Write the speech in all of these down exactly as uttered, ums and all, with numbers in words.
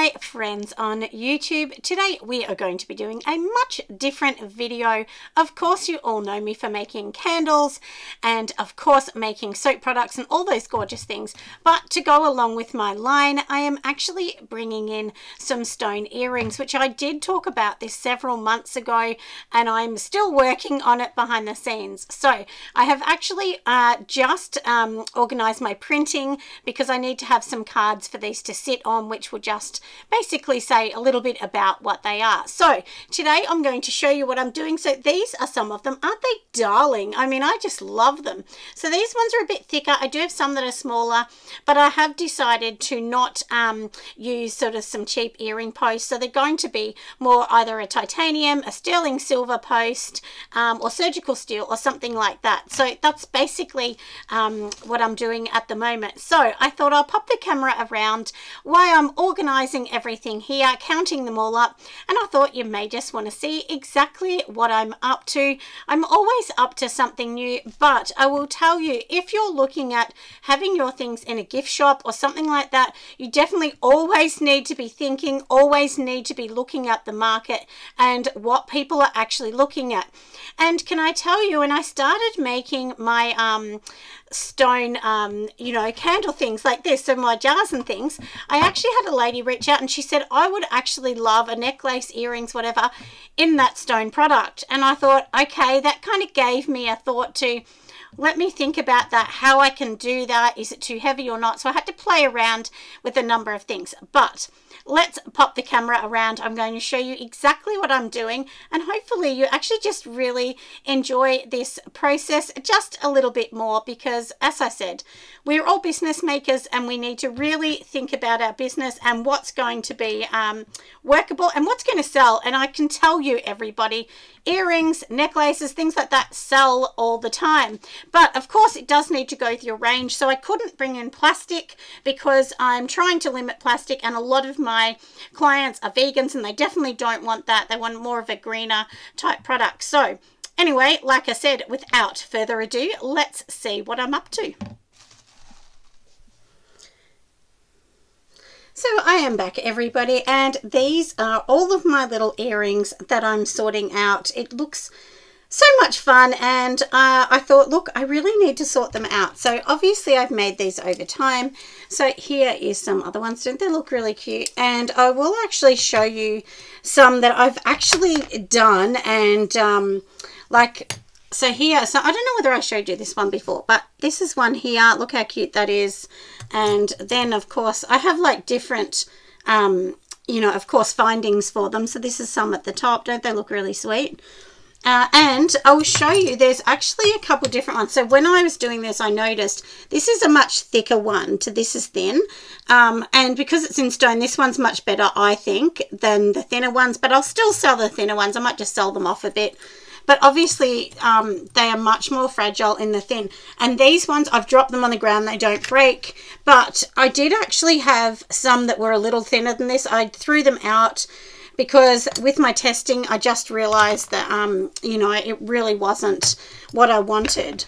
my friends on YouTube. Today we are going to be doing a much different video. Of course, you all know me for making candles and of course making soap products and all those gorgeous things, but to go along with my line I am actually bringing in some stone earrings, which I did talk about this several months ago and I'm still working on it behind the scenes. So I have actually uh, just um, organized my printing because I need to have some cards for these to sit on, which will just basically say a little bit about what they are. So today I'm going to show you what I'm doing. So these are some of them. Aren't they darling? I mean, I just love them. So these ones are a bit thicker. I do have some that are smaller, but I have decided to not um, use sort of some cheap earring posts. So they're going to be more either a titanium, a sterling silver post, um, or surgical steel or something like that. So that's basically um, what I'm doing at the moment. So I thought I'll pop the camera around while I'm organizing everything here, counting them all up, and I thought you may just want to see exactly what I'm up to. I'm always up to something new, but I will tell you, if you're looking at having your things in a gift shop or something like that, you definitely always need to be thinking, always need to be looking at the market and what people are actually looking at. And can I tell you, when I started making my um stone um you know candle things like this, so my jars and things, I actually had a lady reach out and she said, I would actually love a necklace, earrings, whatever, in that stone product. And I thought, okay, that kind of gave me a thought to let me think about that, how I can do that, is it too heavy or not. So I had to play around with a number of things, but let's pop the camera around. I'm going to show you exactly what I'm doing, and hopefully you actually just really enjoy this process just a little bit more, because as I said, we're all business makers and we need to really think about our business and what's going to be um, workable and what's going to sell. And I can tell you, everybody, earrings, necklaces, things like that sell all the time, but of course it does need to go through your range. So I couldn't bring in plastic because I'm trying to limit plastic, and a lot of my My clients are vegans and they definitely don't want that. They want more of a greener type product. So anyway, like I said, without further ado, let's see what I'm up to. So I am back, everybody, and these are all of my little earrings that I'm sorting out. It looks so much fun, and uh, I thought, look, I really need to sort them out. So obviously I've made these over time. So here is some other ones. Don't they look really cute? And I will actually show you some that I've actually done. And um, like, so here, so I don't know whether I showed you this one before, but this is one here. Look how cute that is. And then of course I have like different, um, you know, of course findings for them. So this is some at the top. Don't they look really sweet? Uh, and I will show you, there's actually a couple different ones. So when I was doing this, I noticed this is a much thicker one to this is thin. Um, and because it's in stone, this one's much better, I think, than the thinner ones. But I'll still sell the thinner ones. I might just sell them off a bit. But obviously um, they are much more fragile in the thin. And these ones, I've dropped them on the ground, they don't break. But I did actually have some that were a little thinner than this. I threw them out, because with my testing, I just realized that, um, you know, it really wasn't what I wanted.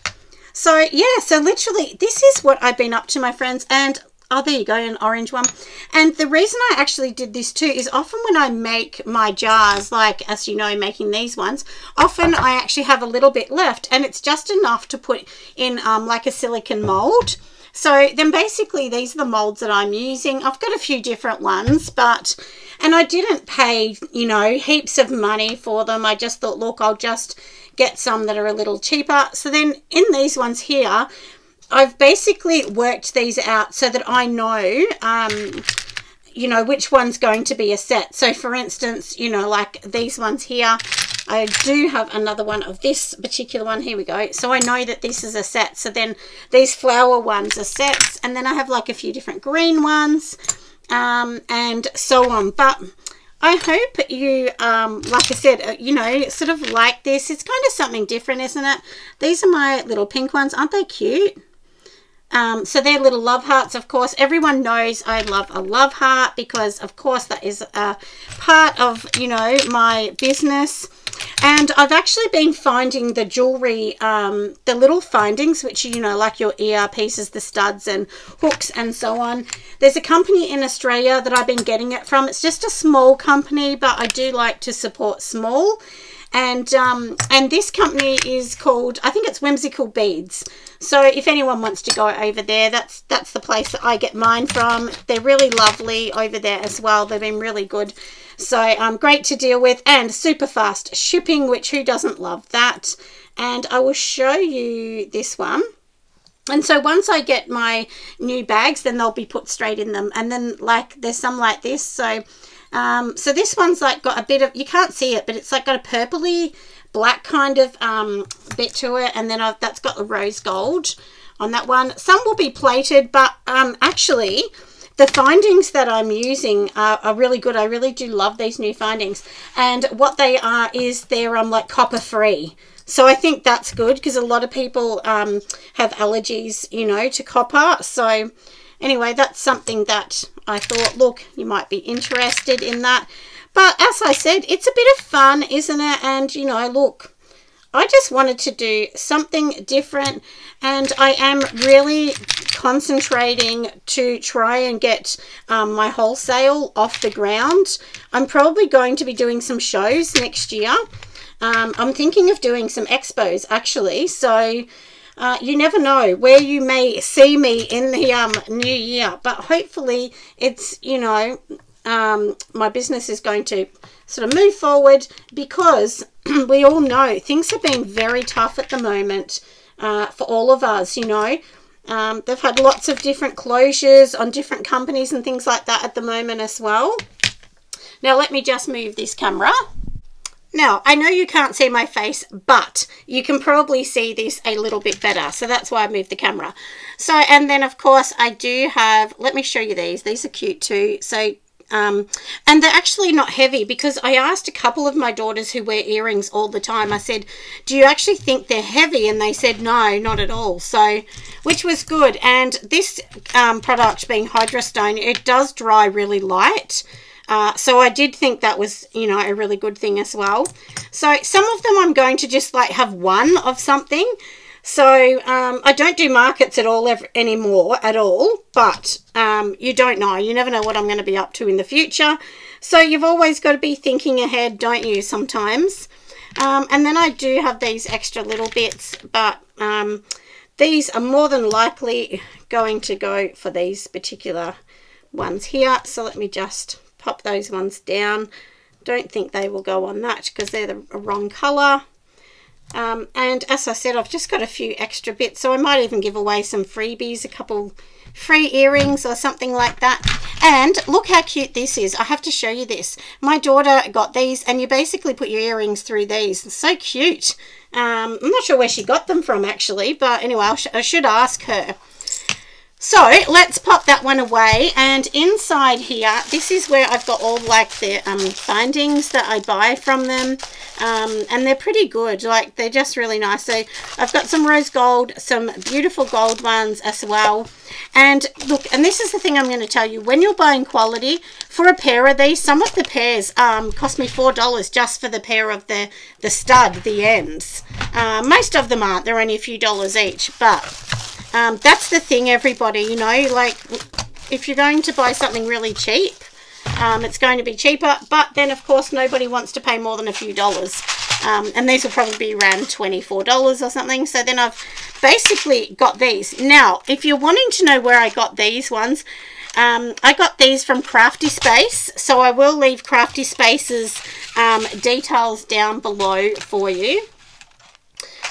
So, yeah, so literally this is what I've been up to, my friends. And, oh, there you go, an orange one. And the reason I actually did this too is often when I make my jars, like, as you know, making these ones, often I actually have a little bit left. And it's just enough to put in, um, like, a silicone mold. So then basically these are the molds that I'm using. I've got a few different ones, but, and I didn't pay, you know, heaps of money for them. I just thought, look, I'll just get some that are a little cheaper. So then in these ones here, I've basically worked these out so that I know, um, you know, which one's going to be a set. So for instance, you know, like these ones here, I do have another one of this particular one. Here we go. So I know that this is a set. So then these flower ones are sets. And then I have like a few different green ones um, and so on. But I hope you, um, like I said, you know, sort of like this. It's kind of something different, isn't it? These are my little pink ones. Aren't they cute? Um, so they're little love hearts. Of course, everyone knows I love a love heart because, of course, that is a part of, you know, my business. And I've actually been finding the jewelry, um, the little findings, which, you know, like your ear pieces, the studs and hooks and so on. There's a company in Australia that I've been getting it from. It's just a small company, but I do like to support small. And um, and this company is called, I think it's Whimsical Beads. So if anyone wants to go over there, that's that's the place that I get mine from. They're really lovely over there as well. They've been really good. So um, great to deal with and super fast shipping, which who doesn't love that? And I will show you this one. And so once I get my new bags, then they'll be put straight in them. And then like there's some like this. So um, so this one's like got a bit of, you can't see it, but it's like got a purpley black kind of um, bit to it. And then I've, that's got the rose gold on that one. Some will be plated, but um, actually the findings that I'm using are, are really good. I really do love these new findings. And what they are is they're um, like copper free. So I think that's good because a lot of people um, have allergies, you know, to copper. So anyway, that's something that I thought, look, you might be interested in that. But as I said, it's a bit of fun, isn't it? And, you know, look, I just wanted to do something different. And I am really concentrating to try and get um, my wholesale off the ground. I'm probably going to be doing some shows next year. Um, I'm thinking of doing some expos, actually, so uh, you never know where you may see me in the um, new year, but hopefully it's, you know, um, my business is going to sort of move forward because we all know things are being very tough at the moment uh, for all of us, you know. Um, they've had lots of different closures on different companies and things like that at the moment as well. Now, let me just move this camera. Now, I know you can't see my face, but you can probably see this a little bit better. So that's why I moved the camera. So, and then of course I do have, let me show you these. These are cute too. So, um, and they're actually not heavy because I asked a couple of my daughters who wear earrings all the time. I said, do you actually think they're heavy? And they said, no, not at all. So, which was good. And this um, product being Hydrostone, it does dry really light. Uh, so I did think that was, you know, a really good thing as well. So some of them I'm going to just like have one of something. So um, I don't do markets at all ever, anymore at all, but um, you don't know. You never know what I'm going to be up to in the future. So you've always got to be thinking ahead, don't you, sometimes. Um, and then I do have these extra little bits, but um, these are more than likely going to go for these particular ones here. So let me just pop those ones down. Don't think they will go on that because they're the wrong color. Um, and as I said, I've just got a few extra bits. So I might even give away some freebies, a couple free earrings or something like that. And look how cute this is. I have to show you this. My daughter got these and you basically put your earrings through these. It's so cute. Um, I'm not sure where she got them from actually, but anyway, I'll sh I should ask her. So let's pop that one away, and inside here, this is where I've got all like the um, findings that I buy from them, um, and they're pretty good, like they're just really nice. So I've got some rose gold, some beautiful gold ones as well. And look, and this is the thing I'm going to tell you, when you're buying quality for a pair of these, some of the pairs um, cost me four dollars just for the pair of the, the stud, the ends. Uh, most of them aren't, they're only a few dollars each, but Um, that's the thing, everybody, you know, like if you're going to buy something really cheap, um, it's going to be cheaper. But then, of course, nobody wants to pay more than a few dollars. Um, and these will probably be around twenty-four dollars or something. So then I've basically got these. Now, if you're wanting to know where I got these ones, um, I got these from Crafty Space. So I will leave Crafty Space's um, details down below for you.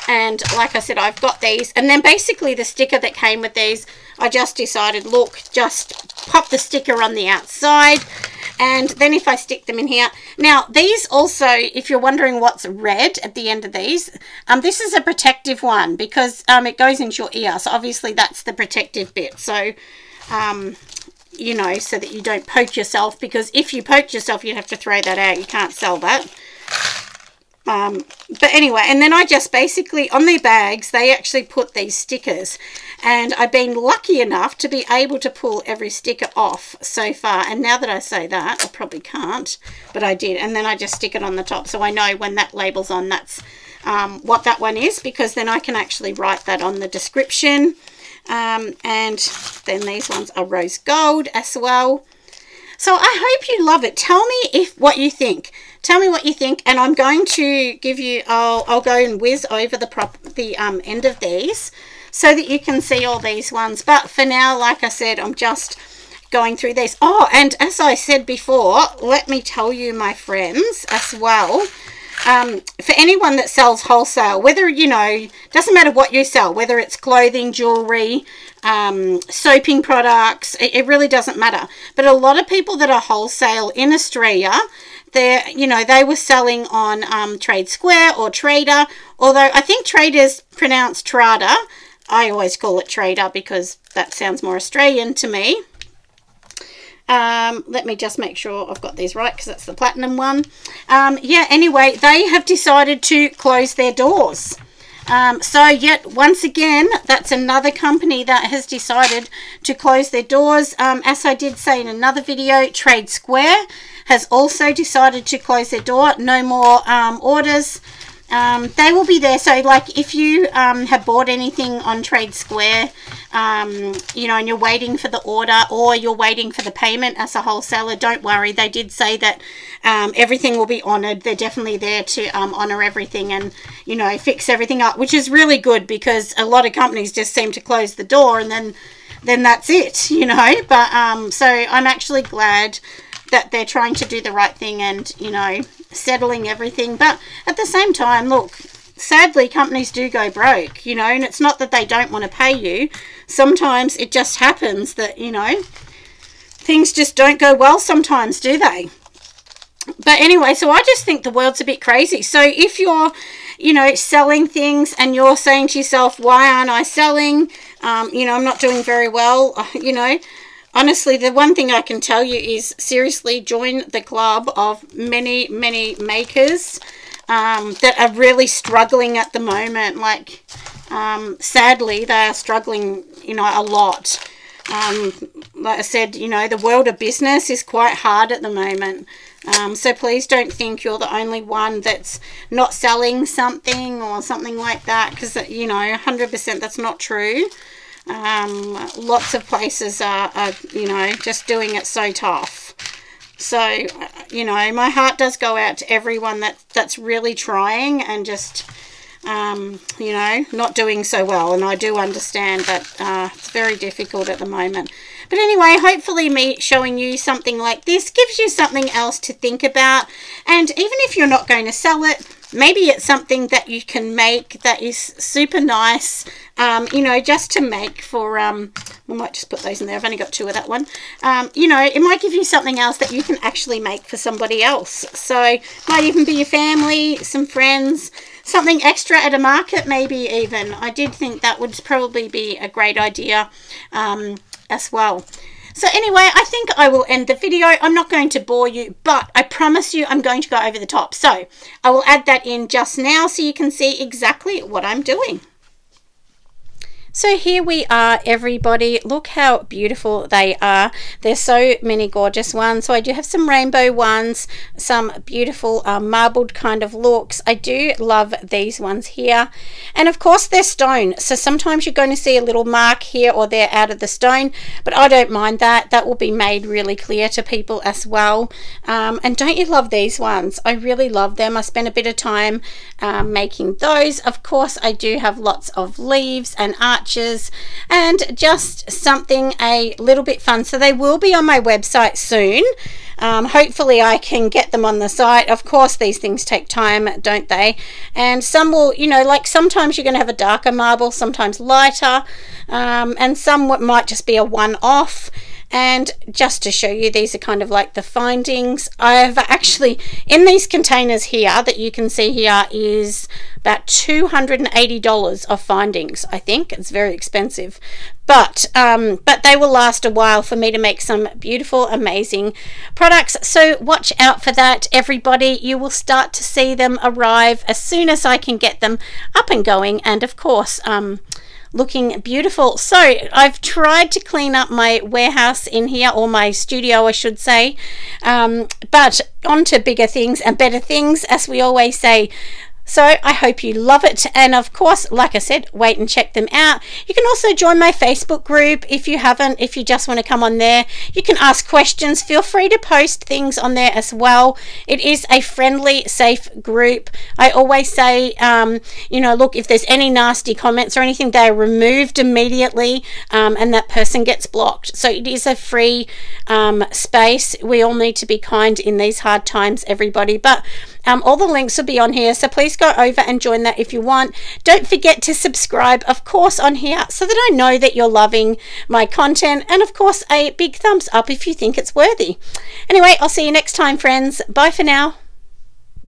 And like I said, I've got these. And then basically the sticker that came with these, I just decided, look, just pop the sticker on the outside. And then if I stick them in here. Now, these also, if you're wondering what's red at the end of these, um, this is a protective one because um, it goes into your ear. So obviously that's the protective bit. So, um, you know, so that you don't poke yourself, because if you poke yourself, you'd have to throw that out. You can't sell that. Um, but anyway, and then I just basically, on their bags, they actually put these stickers. And I've been lucky enough to be able to pull every sticker off so far. And now that I say that, I probably can't, but I did. And then I just stick it on the top. So I know when that label's on, that's um, what that one is, because then I can actually write that on the description. Um, and then these ones are rose gold as well. So I hope you love it. Tell me if what you think. Tell me what you think, and I'm going to give you, I'll, I'll go and whiz over the, prop, the um, end of these so that you can see all these ones. But for now, like I said, I'm just going through these. Oh, and as I said before, let me tell you, my friends, as well, um, for anyone that sells wholesale, whether, you know, doesn't matter what you sell, whether it's clothing, jewelry, um soaping products, it, it really doesn't matter. But a lot of people that are wholesale in Australia, they're, you know, they were selling on um Trade Square or Trader, although I think Trader's pronounced Trader. I always call it Trader because that sounds more Australian to me. Um, let me just make sure I've got these right, because that's the platinum one. Um, yeah, anyway, they have decided to close their doors. Um, so yet once again, that's another company that has decided to close their doors. Um, as I did say in another video, Trade Square has also decided to close their door. No more um, orders. Um, they will be there. So like if you um, have bought anything on Trade Square, um, you know, and you're waiting for the order, or you're waiting for the payment as a wholesaler, don't worry. They did say that um, everything will be honoured. They're definitely there to um, honour everything and, you know, fix everything up, which is really good, because a lot of companies just seem to close the door and then, then that's it, you know. But um, so I'm actually glad that they're trying to do the right thing and, you know, settling everything. But at the same time, look, sadly, companies do go broke, you know, and it's not that they don't want to pay you. Sometimes it just happens that, you know, things just don't go well sometimes, do they? But anyway, so I just think the world's a bit crazy. So if you're, you know, selling things and you're saying to yourself, why aren't I selling? Um, you know, I'm not doing very well, you know. Honestly, the one thing I can tell you is, seriously, join the club of many, many makers um, that are really struggling at the moment. Like, um, sadly, they are struggling, you know, a lot. Um, like I said, you know, the world of business is quite hard at the moment. Um, so please don't think you're the only one that's not selling something or something like that, because, you know, one hundred percent that's not true. Um, lots of places are, are, you know, just doing it so tough. So, you know, my heart does go out to everyone that, that's really trying and just, um, you know, not doing so well. And I do understand that uh, it's very difficult at the moment. But anyway, hopefully me showing you something like this gives you something else to think about. And even if you're not going to sell it, maybe it's something that you can make that is super nice, um, you know, just to make for, um, we might just put those in there. I've only got two of that one. Um, you know, it might give you something else that you can actually make for somebody else. So it might even be your family, some friends, something extra at a market maybe even. I did think that would probably be a great idea um, as well. So anyway, I think I will end the video. I'm not going to bore you, but I promise you I'm going to go over the top. So I will add that in just now so you can see exactly what I'm doing. So here we are, everybody. Look how beautiful they are. There's so many gorgeous ones. So I do have some rainbow ones, some beautiful uh, marbled kind of looks. I do love these ones here. And of course they're stone. So sometimes you're going to see a little mark here or there out of the stone, but I don't mind that. That will be made really clear to people as well. Um, and don't you love these ones? I really love them. I spent a bit of time um, making those. Of course I do have lots of leaves and art, and just something a little bit fun. So they will be on my website soon. Um, hopefully I can get them on the site. Of course these things take time, don't they? And some will, you know, like sometimes you're going to have a darker marble, sometimes lighter, um, and some might just be a one-off. And just to show you, these are kind of like the findings. I've actually, in these containers here that you can see here, is about two hundred eighty dollars of findings, I think. It's very expensive. But, um, but they will last a while for me to make some beautiful, amazing products. So watch out for that, everybody. You will start to see them arrive as soon as I can get them up and going. And of course, um, looking beautiful. So I've tried to clean up my warehouse in here, or my studio I should say, um, but on to bigger things and better things, as we always say. So I hope you love it, and of course, like I said, wait and check them out. You can also join my Facebook group if you haven't, if you just want to come on there. You can ask questions, feel free to post things on there as well. It is a friendly, safe group. I always say, um, you know, look, if there's any nasty comments or anything, they're removed immediately, um, and that person gets blocked. So it is a free um, space. We all need to be kind in these hard times, everybody. But um, all the links will be on here, so please go over and join that if you want. Don't forget to subscribe, of course, on here, so that I know that you're loving my content, and of course a big thumbs up if you think it's worthy. Anyway, I'll see you next time, friends. Bye for now.